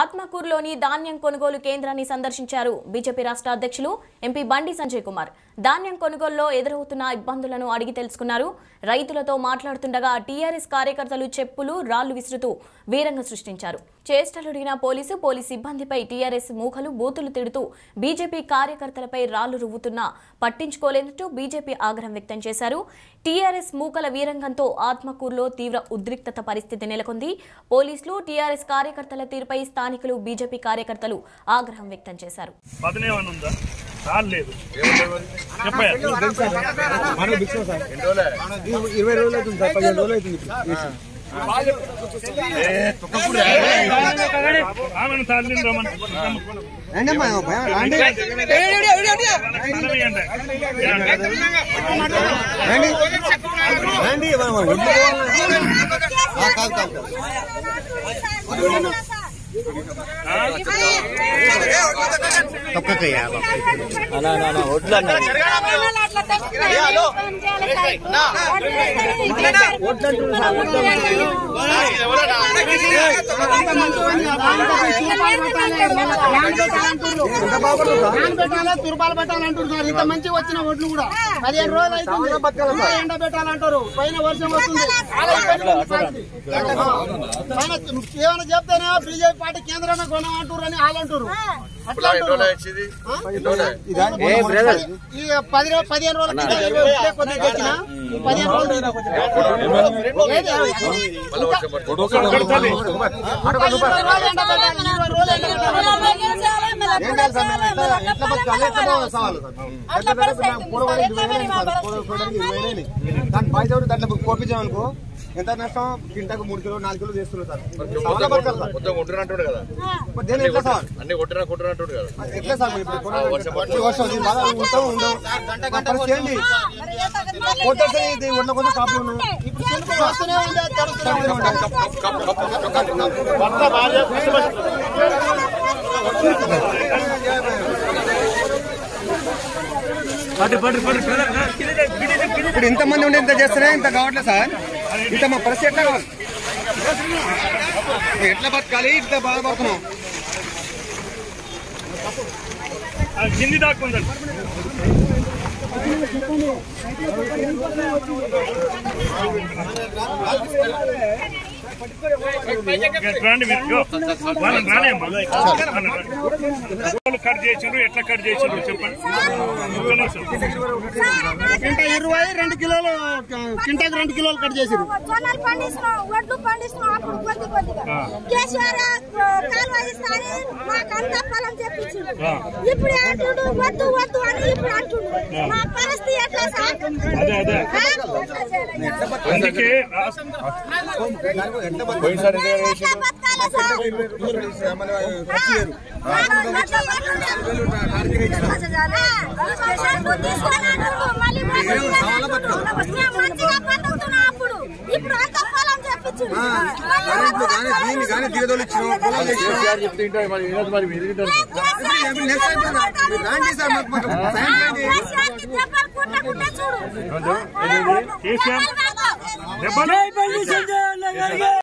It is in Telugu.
ఆత్మకూరులోని ధాన్యం కొనుగోలు కేంద్రాన్ని సందర్శించారు బీజేపీ రాష్ట్ర అధ్యక్షులు ఎంపీ బండి సంజయ్ కుమార్. ధాన్యం కొనుగోలులో ఎదురవుతున్న ఇబ్బందులను అడిగి తెలుసుకున్నారు. రైతులతో మాట్లాడుతుండగా టీఆర్ఎస్ కార్యకర్తలు చెప్పులు రాళ్లు విసురుతూ వీరంగం సృష్టించారు. చేష్టలుడిగిన పోలీసు సిబ్బందిపై టీఆర్ఎస్ మూకలు బూతులు తిడుతూ బీజేపీ కార్యకర్తలపై రాళ్లు రువ్వుతున్నా పట్టించుకోలేనట్టు బీజేపీ ఆగ్రహం వ్యక్తం చేశారు. టీఆర్ఎస్ మూకల వీరంగంతో ఆత్మకూరులో తీవ్ర ఉద్రిక్తత పరిస్థితి నెలకొంది. పోలీసులు టీఆర్ఎస్ కార్యకర్తల తీరుపై స్థానికులు బీజేపీ కార్యకర్తలు ఆగ్రహం వ్యక్తం చేశారు. తుర్పాలు పెట్టాలంటున్నారు. ఇంత మంచి వచ్చిన ఓట్లు కూడా 15 రోజులు అయితే ఎండ పెట్టాలంటారు. పైన వర్షం వస్తుంది. ఏమైనా చెప్తేనే బీజేపీ పార్టీ కేంద్రంలో కొనమంటారు అని వాళ్ళు అంటారు. 15 రోజులు ఎంత నష్టం? కింటకు 3 కిలో 4 కిలో చేస్తున్నారు. ఇప్పుడు ఇంతమంది ఉండి ఇంత చేస్తున్నాయి, ఇంత కావట్లేదు సార్. ఇంత మా పరిస్థితి ఎట్లా కావాలి? ఎట్లా బతకాలి? ఇట్లా బాధపడుతున్నాం. ఎట్లా కట్ చేసిండ్రు చెప్పండి. 2 కిలోలు కింటాకు 2 కిలోలు కట్ చేసిండ్రు. అందుకే కేసీఆర్